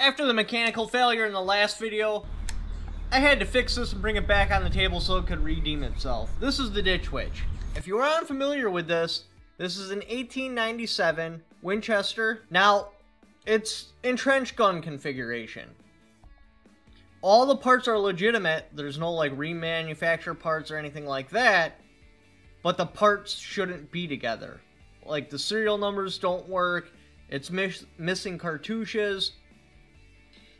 After the mechanical failure in the last video, I had to fix this and bring it back on the table so it could redeem itself. This is the Ditch Witch. If you are unfamiliar with this, this is an 1897 Winchester. Now, it's entrenched gun configuration. All the parts are legitimate. There's no like remanufactured parts or anything like that, but the parts shouldn't be together. Like the serial numbers don't work. It's missing cartouches.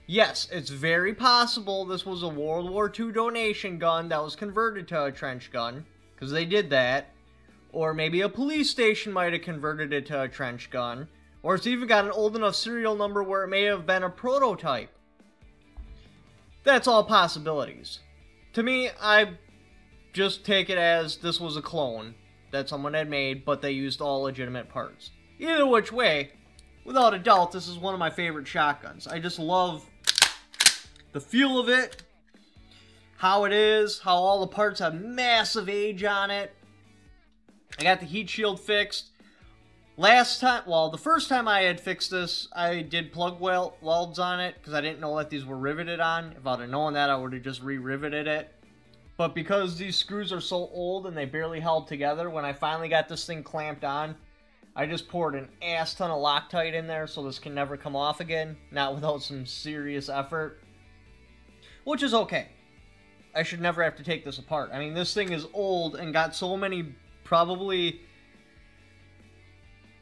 Yes, it's very possible this was a World War II donation gun that was converted to a trench gun, because they did that. Or maybe a police station might have converted it to a trench gun. Or it's even got an old enough serial number where it may have been a prototype. That's all possibilities. To me, I just take it as this was a clone that someone had made, but they used all legitimate parts. Either which way, without a doubt, this is one of my favorite shotguns. I just love the feel of it, how it is, how all the parts have massive age on it. I got the heat shield fixed. Last time, well, the first time I had fixed this, I did plug welds on it because I didn't know that these were riveted on. If I'd have known that, I would have just re-riveted it. But because these screws are so old and they barely held together, when I finally got this thing clamped on, I just poured an ass ton of Loctite in there so this can never come off again. Not without some serious effort. Which is okay. I should never have to take this apart. I mean, this thing is old and got so many, probably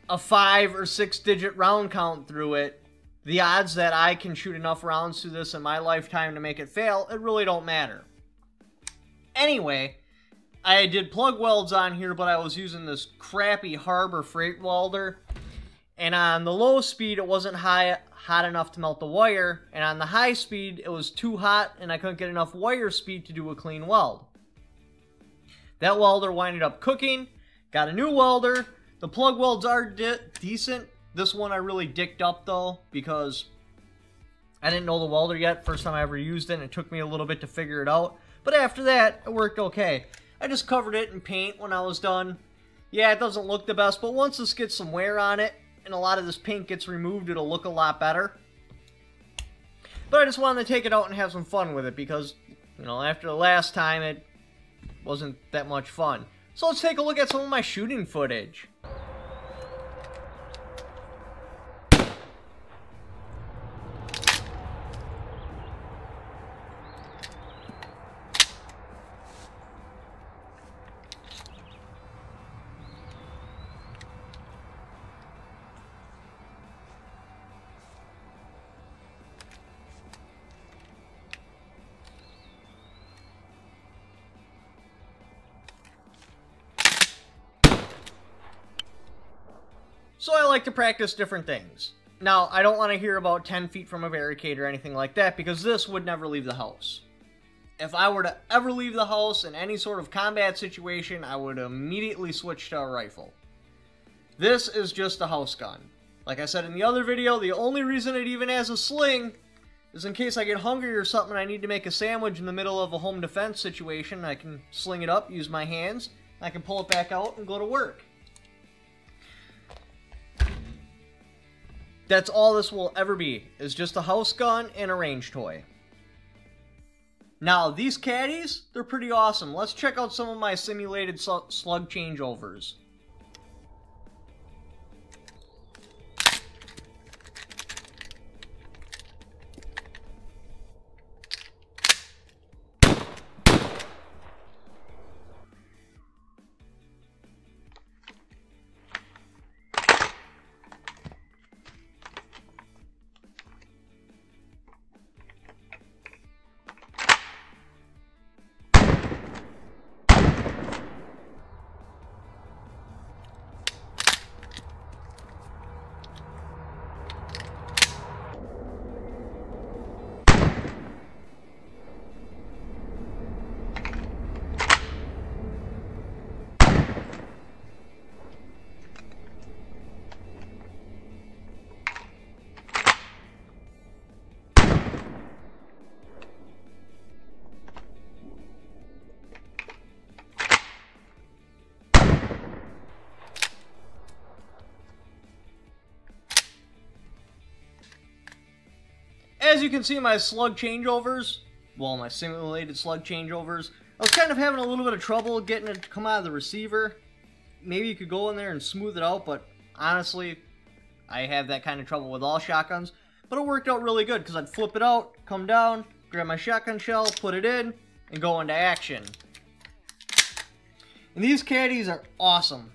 a 5 or 6 digit round count through it. The odds that I can shoot enough rounds through this in my lifetime to make it fail, it really don't matter. Anyway, I did plug welds on here, but I was using this crappy Harbor Freight welder. And on the low speed, it wasn't hot enough to melt the wire. And on the high speed, it was too hot and I couldn't get enough wire speed to do a clean weld. That welder winded up cooking. Got a new welder. The plug welds are decent. This one I really dicked up though, because I didn't know the welder yet. First time I ever used it, and it took me a little bit to figure it out. But after that, it worked okay. I just covered it in paint when I was done. Yeah, it doesn't look the best, but once this gets some wear on it, and a lot of this paint gets removed, it'll look a lot better. But I just wanted to take it out and have some fun with it, because, you know, after the last time, it wasn't that much fun. So let's take a look at some of my shooting footage. So I like to practice different things. Now, I don't want to hear about 10 feet from a barricade or anything like that, because this would never leave the house. If I were to ever leave the house in any sort of combat situation, I would immediately switch to a rifle. This is just a house gun. Like I said in the other video, the only reason it even has a sling is in case I get hungry or something and I need to make a sandwich in the middle of a home defense situation. I can sling it up, use my hands, and I can pull it back out and go to work. That's all this will ever be, is just a house gun and a range toy. Now, these caddies, they're pretty awesome. Let's check out some of my simulated slug changeovers. as you can see, my slug changeovers, well, my simulated slug changeovers, I was kind of having a little bit of trouble getting it to come out of the receiver. Maybe you could go in there and smooth it out, but honestly, I have that kind of trouble with all shotguns. But it worked out really good, because I'd flip it out, come down, grab my shotgun shell, put it in, and go into action. And these caddies are awesome.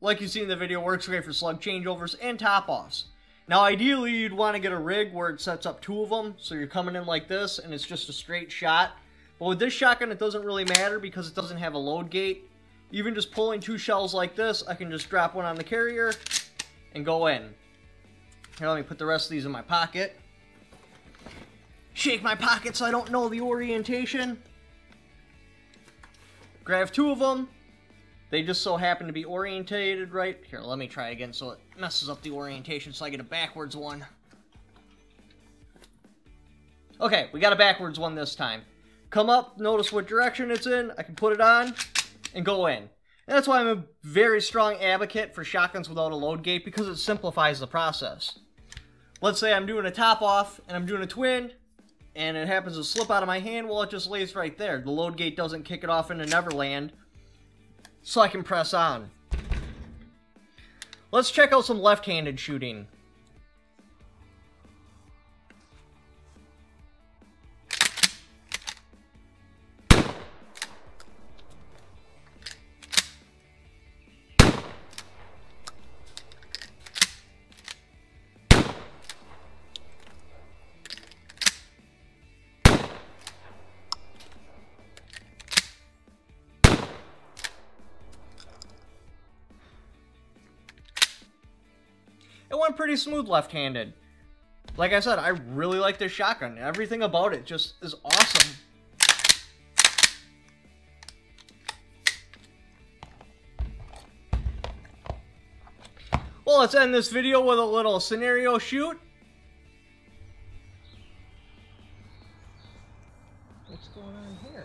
Like you see in the video, works great for slug changeovers and top-offs. Now ideally, you'd want to get a rig where it sets up two of them, so you're coming in like this, and it's just a straight shot. But with this shotgun, it doesn't really matter because it doesn't have a load gate. Even just pulling two shells like this, I can just drop one on the carrier and go in. Here, let me put the rest of these in my pocket. Shake my pocket so I don't know the orientation. Grab two of them. They just so happen to be orientated right. Here, let me try again so it messes up the orientation so I get a backwards one. Okay, we got a backwards one this time. Come up, notice what direction it's in. I can put it on and go in. And that's why I'm a very strong advocate for shotguns without a load gate, because it simplifies the process. Let's say I'm doing a top off and I'm doing a twin and it happens to slip out of my hand. Well, it just lays right there. The load gate doesn't kick it off into Neverland, so I can press on. Let's check out some left-handed shooting. It went pretty smooth left-handed. Like I said, I really like this shotgun. Everything about it just is awesome. Well, let's end this video with a little scenario shoot. What's going on here?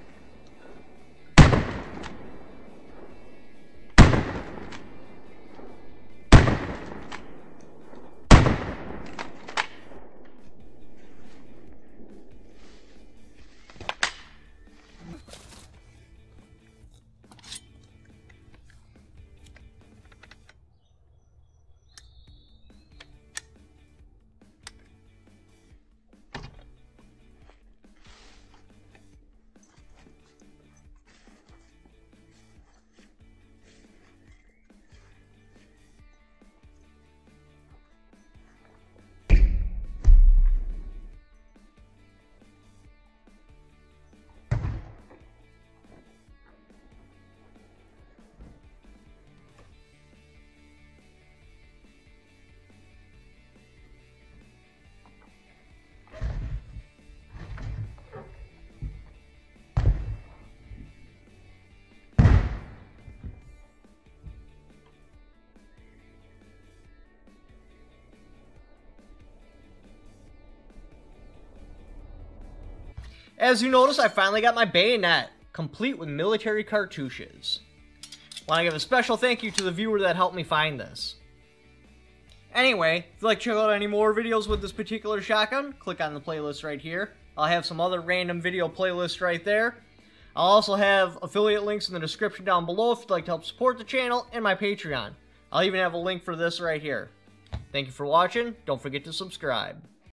As you notice, I finally got my bayonet, complete with military cartouches. Want to give a special thank you to the viewer that helped me find this. Anyway, if you'd like to check out any more videos with this particular shotgun, click on the playlist right here. I'll have some other random video playlists right there. I'll also have affiliate links in the description down below if you'd like to help support the channel and my Patreon. I'll even have a link for this right here. Thank you for watching. Don't forget to subscribe.